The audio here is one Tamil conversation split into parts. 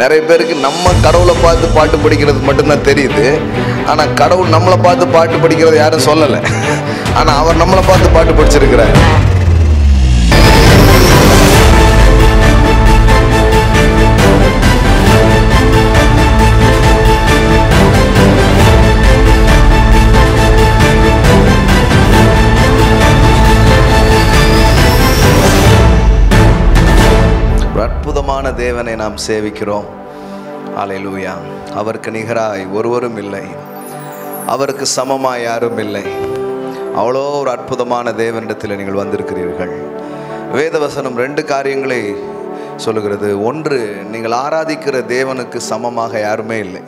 நிறைய பேருக்கு நம்ம கடவுளை பார்த்து பாட்டு படிக்கிறது மட்டும்தான் தெரியுது. ஆனால் கடவுள் நம்மளை பார்த்து பாட்டு படிக்கிறது யாரும் சொல்லலை. ஆனால் அவர் நம்மளை பார்த்து பாட்டு படிச்சிருக்கிறார். அற்புதமான தேவனை நாம் சேவிக்கிறோம். அல்லேலூயா. அவருக்கு நிகராய் ஒருவரும் இல்லை, அவருக்கு சமமாய் யாரும் இல்லை. அவ்வளோ ஒரு அற்புதமான தேவனிடத்தில் நீங்கள் வந்திருக்கிறீர்கள். வேதவசனம் ரெண்டு காரியங்களை சொல்லுகிறது. ஒன்று, நீங்கள் ஆராதிக்கிற தேவனுக்கு சமமாக யாருமே இல்லை.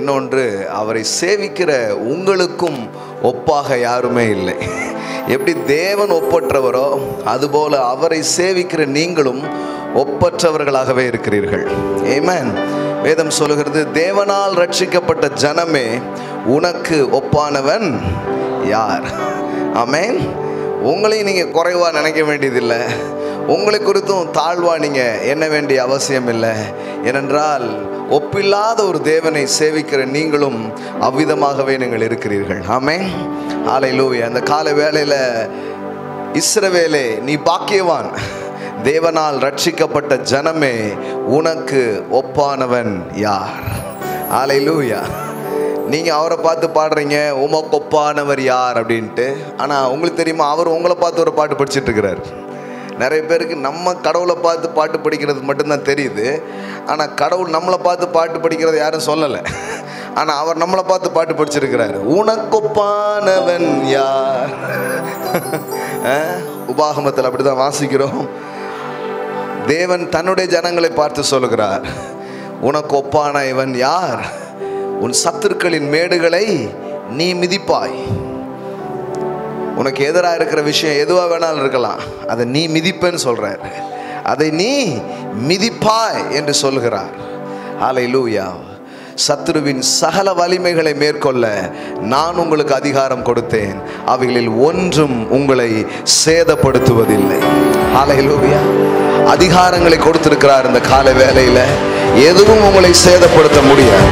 இன்னொன்று, அவரை சேவிக்கிற உங்களுக்கும் ஒப்பாக யாருமே இல்லை. எப்படி தேவன் ஒப்பற்றவரோ அதுபோல அவரை சேவிக்கிற நீங்களும் ஒப்பற்றவர்களாகவே இருக்கிறீர்கள். ஆமென். வேதம் சொல்லுகிறது, தேவனால் ரட்சிக்கப்பட்ட ஜனமே உனக்கு ஒப்பானவன் யார்? ஆமென். உங்களையும் நீங்கள் குறைவாக நினைக்க வேண்டியதில்லை, உங்களை குறித்தும் தாழ்வாக நீங்கள் எண்ண வேண்டிய அவசியம் இல்லை. ஏனென்றால் ஒப்பில்லாத ஒரு தேவனை சேவிக்கிற நீங்களும் அவ்விதமாகவே நீங்கள் இருக்கிறீர்கள். ஆமென். அல்லேலூயா. அந்த காலை வேளையில், இஸ்ரவேலே நீ பாக்கியவான், தேவனால் ரட்சிக்கப்பட்ட ஜனமே உனக்கு ஒப்பானவன் யார்? அல்லேலூயா. நீங்கள் அவரை பார்த்து பாடுறீங்க, உமக்கு ஒப்பானவர் யார் அப்படின்ட்டு. ஆனால் உங்களுக்கு தெரியுமா, அவர் உங்களை பார்த்து ஒரு பாட்டு படிச்சுட்டு இருக்கிறார். நிறைய பேருக்கு நம்ம கடவுளை பார்த்து பாட்டு படிக்கிறது மட்டும்தான் தெரியுது. ஆனால் கடவுள் நம்மளை பார்த்து பாட்டு படிக்கிறது யாரும் சொல்லலை. ஆனால் அவர் நம்மளை பார்த்து பாட்டு படிச்சிருக்கிறார். உனக்கொப்பானவன் யார்? உபாகமத்தில் அப்படி தான் வாசிக்கிறோம். தேவன் தன்னுடைய ஜனங்களை பார்த்து சொல்லுகிறார், உனக்கு ஒப்பான இவன் யார்? உன் சத்துருக்களின் மேடுகளை நீ மிதிப்பாய். உனக்கு எதிராக இருக்கிற விஷயம் எதுவாக வேணாலும் இருக்கலாம், அதை நீ மிதிப்பேன்னு சொல்கிறார். அதை நீ மிதிப்பாய் என்று சொல்கிறார். அல்லேலூயா. சத்துருவின் சகல வலிமைகளை மேற்கொள்ள நான் உங்களுக்கு அதிகாரம் கொடுத்தேன், அவைகளில் ஒன்றும் உங்களை சேதப்படுத்துவதில்லை. அல்லேலூயா. அதிகாரங்களை கொடுத்திருக்கிறார். இந்த காலை வேளையில் எதுவும் உங்களை சேதப்படுத்த முடியாது.